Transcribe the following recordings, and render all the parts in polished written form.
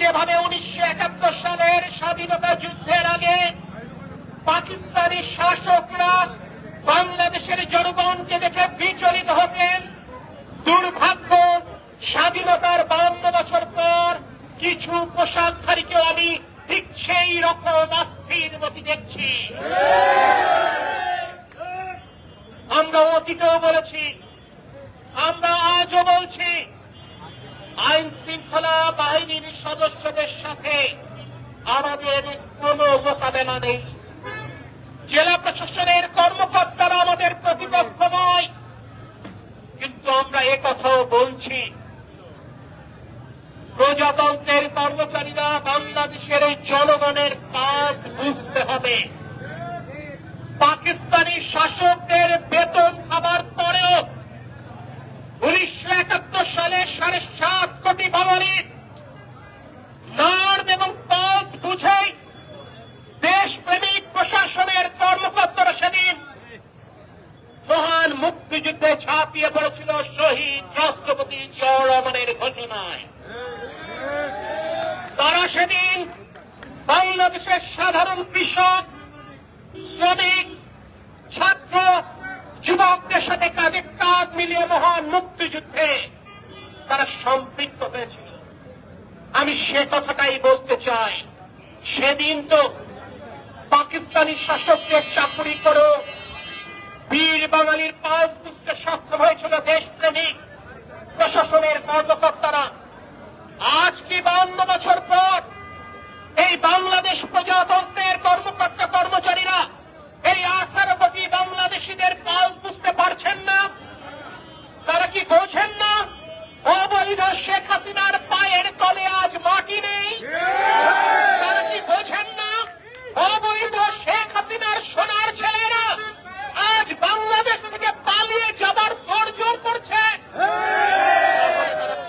যেভাবে ১৯৭১ সালের স্বাধীনতা যুদ্ধের আগে পাকিস্তানি শাসকরা বাংলাদেশের জনগণকে দেখে বিচলিত হতেন, দুর্ভাগ্য স্বাধীনতার ৫২ বছর পর কিছু পোশাকধারীকেও আমি ঠিক সেই রকম অস্থির মতি দেখছি। আমরা অতীতেও বলেছি, আমরা আজও বলছি, আইন শৃঙ্খলা বাহিনীর সদস্যদের সাথে আমাদের কোনো মোকাবেলা নেই। জেলা প্রশাসনের কর্মকর্তারা আমাদের প্রতিপক্ষ নয়, কিন্তু আমরা একথাও বলছি, প্রজাতন্ত্রের কর্মচারীরা বাংলাদেশের জনগণের কাজ বুঝতে হবে। পাকিস্তানি শাসকদের বেতন খাবার পরেও ১৯৭১ সালে ৭.৫ কোটি বাঙালি নার্ভ এবং পাস বুঝেই দেশপ্রেমিক প্রশাসনের কর্মকর্তারা সেদিন মহান মুক্তিযুদ্ধে ঝাঁপিয়ে পড়েছিল শহীদ রাষ্ট্রপতি জিয়াউর রহমানের ঘোষণায়। তারা সেদিন বাংলাদেশের সাধারণ কৃষক, শ্রমিক, ছাত্র, যুবকদের সাথে কাঁধে কাঁধ মিলিয়ে মহান মুক্তিযুদ্ধে তারা সম্পৃক্ত হয়েছিল। আমি সে কথাটাই বলতে চাই, সেদিন তো পাকিস্তানি শাসকদের চাকুরি করে বীর বাঙালির পাস বুঝতে সক্ষম হয়েছিল দেশপ্রেমিক প্রশাসনের কর্মকর্তারা। আজ কি ৫২ বছর পর এই বাংলাদেশ প্রজাতন্ত্রের কর্মকর্তা কর্মচারীরা এই ১৮ কোটি বাংলাদেশিদের পাল বুঝতে পারছেন না? তারা কি বোঝেন না অবৈধ শেখ হাসিনার পায়ের তলে আজ মাটি নেই? তারা কি বোঝেন না অবৈধ শেখ হাসিনার সোনার ছেলেরা আজ বাংলাদেশ থেকে পালিয়ে যাবার গর্জন করছে?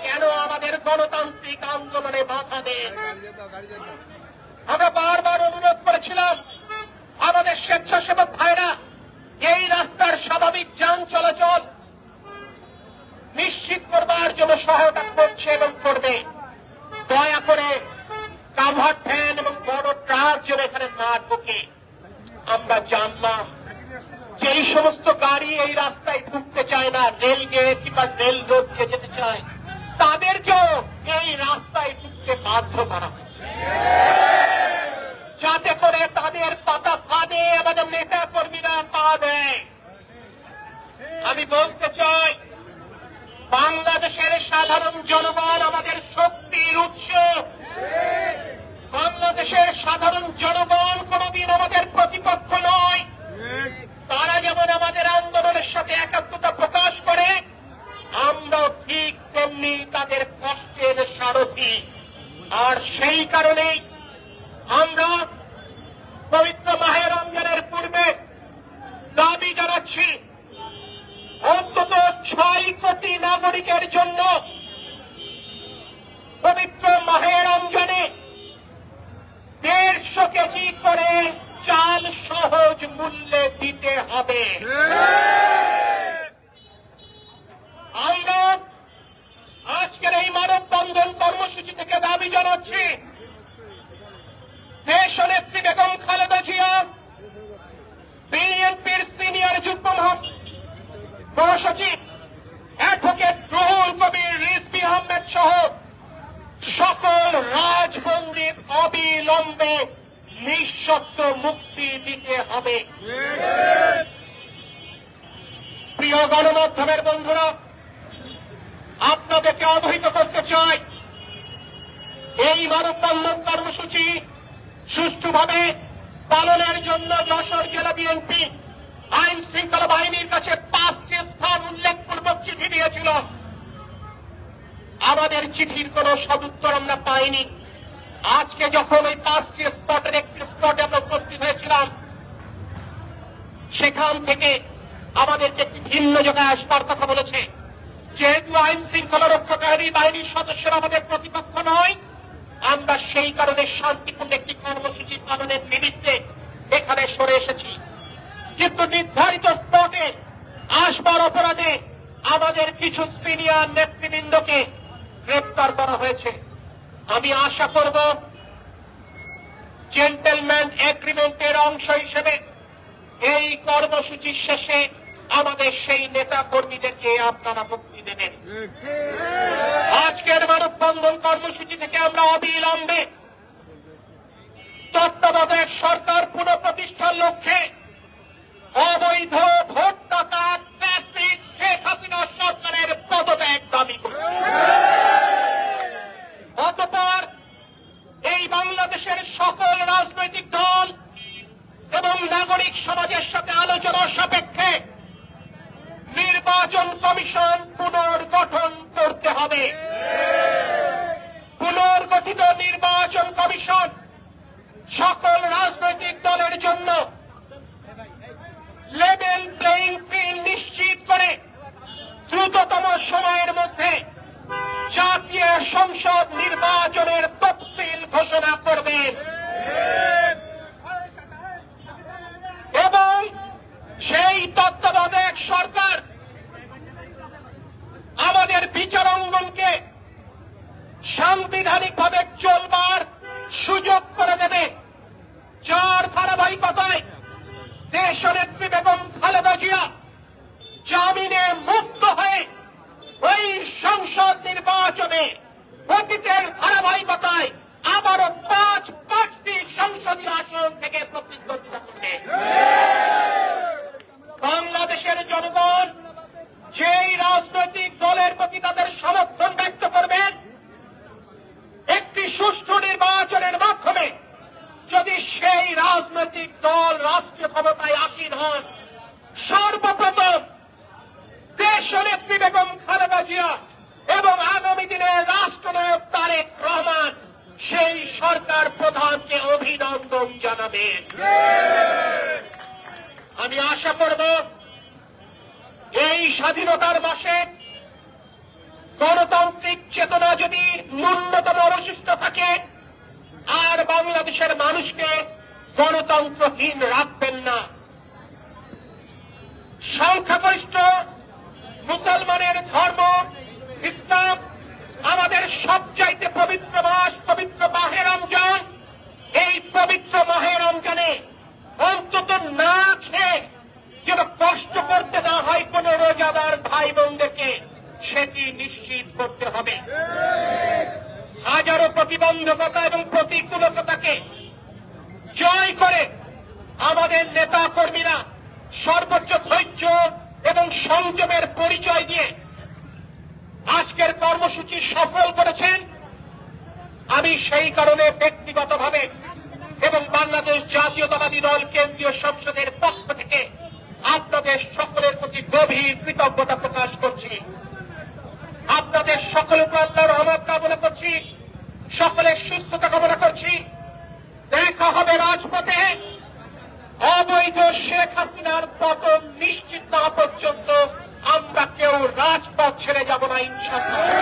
কেন আমাদের গণতান্ত্রিক আন্দোলনে বাধা দেন? আমরা বারবার অনুরোধ করেছিলাম, আমাদের স্বেচ্ছাসেবক ভাইরা এই রাস্তার স্বাভাবিক যান চলাচল নিশ্চিত করবার জন্য সহায়তা করছে এবং করবে। দয়া করে কাভার ভ্যান এবং বড় ট্রাক যেন এখানে না ঢুকে। আমরা জানলাম যে এই সমস্ত গাড়ি এই রাস্তায় ঢুকতে চায় না, রেল গেট কিংবা রেল রোড দিয়ে যেতে চায়, তাদেরকেও এই রাস্তায় ঢুকতে বাধ্য করা হচ্ছে, যাতে করে তাদের পাতা ফাঁদে আমাদের নেতা কর্মীরা পা দেয়। আমি বলতে চাই, বাংলাদেশের সাধারণ জনগণ আমাদের শক্তির উৎস। বাংলাদেশের সাধারণ জনগণ কোনদিন আমাদের প্রতিপক্ষ নয়। তারা যেমন আমাদের আন্দোলনের সাথে একাত্মতা প্রকাশ করে, আমরাও ঠিক তেমনি তাদের কষ্টের সারথি। আর সেই কারণেই আমরা পবিত্র মাহে রমজানের পূর্বে দাবি জানাচ্ছি, অন্তত ৬ কোটি নাগরিকের জন্য পবিত্র মাহে রমজানে ১৫০ কেজি করে চাল সহজ মূল্যে দিতে হবে। আমরা আজকের এই মানববন্ধন কর্মসূচি থেকে দাবি জানাচ্ছি, দেশনেত্রী বেগম খালেদা জিয়া, বিএনপির সিনিয়র যুগ্ম মহাসচিব অ্যাডভোকেট রুহুল কবির রিজভী আহমেদ সহ সকল রাজবন্দীর অবিলম্বে নিঃশর্ত মুক্তি দিতে হবে। প্রিয় গণমাধ্যমের বন্ধুরা, আপনাদেরকে অবহিত করতে চাই, এই মানববন্ধন কর্মসূচি সুষ্ঠুভাবে পালনের জন্য যশোর জেলা বিএনপি আইন শৃঙ্খলা বাহিনীর কাছে 5টি স্থান উল্লেখপূর্বক চিঠি দিয়েছিল। আমাদের চিঠির কোনো সদুত্তর আমরা পাইনি। আজকে যখন ওই 5টি স্পটের একটি স্পটে আমরা উপস্থিত হয়েছিলাম, সেখান থেকে আমাদেরকে একটি ভিন্ন জায়গায় আসবার কথা বলেছে। যেহেতু আইন শৃঙ্খলা রক্ষাকারী বাহিনীর সদস্যরা আমাদের প্রতিপক্ষ নয়, আমরা সেই কারণে শান্তিপূর্ণ একটি কর্মসূচি পালনের নিমিত্তে এখানে সরে এসেছি। কিন্তু নির্ধারিত স্পটে আসবার অপরাধে আমাদের কিছু সিনিয়র নেতৃবৃন্দকে গ্রেপ্তার করা হয়েছে। আমি আশা করব জেন্টলম্যান এগ্রিমেন্টের অংশ হিসেবে এই কর্মসূচি শেষে আমাদের সেই নেতা কর্মীদেরকে আপনারা মুক্তি দেবেন। আজকের মানববন্ধন কর্মসূচি থেকে আমরা অবিলম্বে তত্ত্বাবধায়ক সরকার পুনঃপ্রতিষ্ঠার লক্ষ্যে অবৈধ ভোট টাকা ফ্যাসিস্ট শেখ হাসিনা সরকারের পদত্যাগ দাবি করি। অতঃপর এই বাংলাদেশের সকল রাজনৈতিক দল এবং নাগরিক সমাজের সাথে আলোচনা সাপেক্ষে নির্বাচন কমিশন পুনর্গঠন করতে হবে। পুনর্গঠিত নির্বাচন কমিশন সকল রাজনৈতিক দলের জন্য লেভেল প্লেইং ফিল্ড নিশ্চিত করে দ্রুততম সময়ের মধ্যে জাতীয় সংসদ নির্বাচনের তফসিল ঘোষণা করবেন এবং সেই তত্ত্বাবধায়ক সরকার আমাদের বিচারাঙ্গনকে সাংবিধানিকভাবে চলবার সুযোগ করে দেবে, যার ধারাবাহিকতায় দেশনেত্রী বেগম খালেদা জিয়া জামিনে মুক্ত হয়ে ওই সংসদ নির্বাচনে অতীতের ধারাবাহিকতায় আবারও 5টি সংসদীয় আসন থেকে প্রতিদ্বন্দ্বিতা করবে। বাংলাদেশের জনগণ যেই রাজনৈতিক দলের প্রতি তাদের সমর্থন ব্যক্ত করবেন, একটি সুষ্ঠু নির্বাচনের মাধ্যমে যদি সেই রাজনৈতিক দল রাষ্ট্রীয় ক্ষমতায় আসীন হন, সর্বপ্রথম দেশনেত্রী বেগম খালেদা জিয়া এবং আগামী দিনে রাষ্ট্রনায়ক তারেক রহমান সেই সরকার প্রধানকে অভিনন্দন জানাবেন। আমি আশা করব এই স্বাধীনতার মাসে গণতান্ত্রিক চেতনা যদি ন্যূনতম অবশিষ্ট থাকে, আর বাংলাদেশের মানুষকে গণতন্ত্রহীন রাখবেন না। সংখ্যাগরিষ্ঠ মুসলমানের ধর্ম ইসলাম আমাদের সবচাইতে পবিত্র মাস, পবিত্র মাহে রমজান। এই পবিত্র মাহে রমজানে অন্তত না খেয়ে যেন কষ্ট করতে না হয় কোন রোজাদার ভাই বোনদেরকে, সেটি নিশ্চিত করতে হবে। হাজারো প্রতিবন্ধকতা এবং প্রতিকূলতাকে জয় করে আমাদের নেতা কর্মীরা সর্বোচ্চ ধৈর্য এবং সংযমের পরিচয় দিয়ে আজকের কর্মসূচি সফল করেছেন। আমি সেই কারণে ব্যক্তিগতভাবে এবং বাংলাদেশ জাতীয়তাবাদী দল কেন্দ্রীয় সংসদের পক্ষ থেকে আপনাদের সকলের প্রতি গভীর কৃতজ্ঞতা প্রকাশ করছি। আপনাদের সকলের উপর আল্লাহর রহমত কামনা করছি, সকলের সুস্থতা কামনা করছি। দেখা হবে রাজপথে। অবৈধ শেখ হাসিনার পতন নিশ্চিত না পর্যন্ত আমরা কেউ রাজপথ ছেড়ে যাব না, ইনশাআল্লাহ।